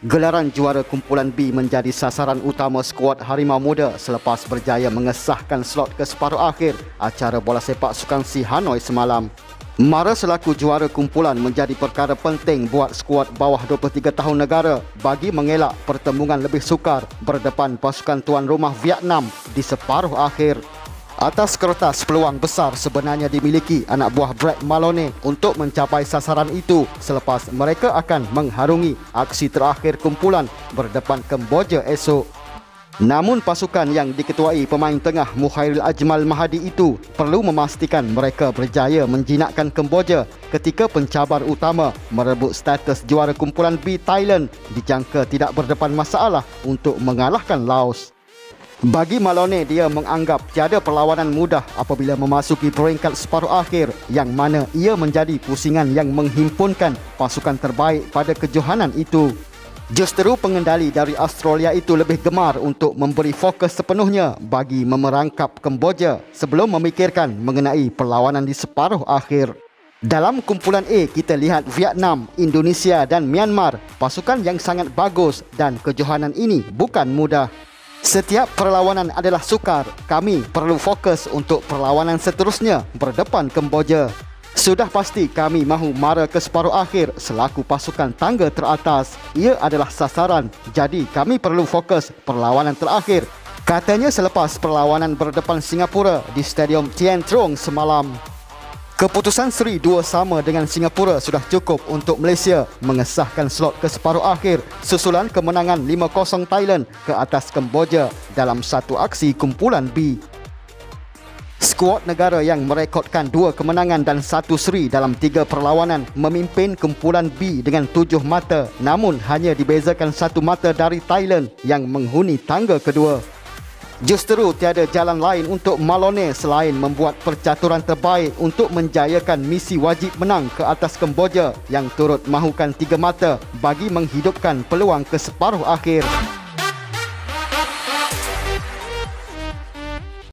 Gelaran juara kumpulan B menjadi sasaran utama skuad Harimau Muda selepas berjaya mengesahkan slot ke separuh akhir acara bola sepak Sukan SEA Hanoi semalam. Mara selaku juara kumpulan menjadi perkara penting buat skuad bawah 23 tahun negara bagi mengelak pertemuan lebih sukar berdepan pasukan tuan rumah Vietnam di separuh akhir. Atas kertas, peluang besar sebenarnya dimiliki anak buah Brad Maloney untuk mencapai sasaran itu selepas mereka akan mengharungi aksi terakhir kumpulan berdepan Kemboja esok. Namun pasukan yang diketuai pemain tengah Mukhairi Ajmal Mahadi itu perlu memastikan mereka berjaya menjinakkan Kemboja ketika pencabar utama merebut status juara kumpulan B Thailand dijangka tidak berdepan masalah untuk mengalahkan Laos. Bagi Maloney, dia menganggap tiada perlawanan mudah apabila memasuki peringkat separuh akhir yang mana ia menjadi pusingan yang menghimpunkan pasukan terbaik pada kejohanan itu. Justeru pengendali dari Australia itu lebih gemar untuk memberi fokus sepenuhnya bagi memerangkap Kemboja sebelum memikirkan mengenai perlawanan di separuh akhir. Dalam kumpulan A, kita lihat Vietnam, Indonesia dan Myanmar, pasukan yang sangat bagus dan kejohanan ini bukan mudah. Setiap perlawanan adalah sukar. Kami perlu fokus untuk perlawanan seterusnya berdepan Kemboja. Sudah pasti kami mahu mara ke separuh akhir selaku pasukan tangga teratas. Ia adalah sasaran, jadi kami perlu fokus perlawanan terakhir, katanya selepas perlawanan berdepan Singapura di Stadium Thien Truong semalam. Keputusan seri 2 sama dengan Singapura sudah cukup untuk Malaysia mengesahkan slot ke separuh akhir susulan kemenangan 5-0 Thailand ke atas Kemboja dalam satu aksi kumpulan B. Skuad negara yang merekodkan 2 kemenangan dan 1 seri dalam 3 perlawanan memimpin kumpulan B dengan 7 mata, namun hanya dibezakan 1 mata dari Thailand yang menghuni tangga kedua. Justeru tiada jalan lain untuk Maloney selain membuat percaturan terbaik untuk menjayakan misi wajib menang ke atas Kemboja yang turut mahukan 3 mata bagi menghidupkan peluang ke separuh akhir.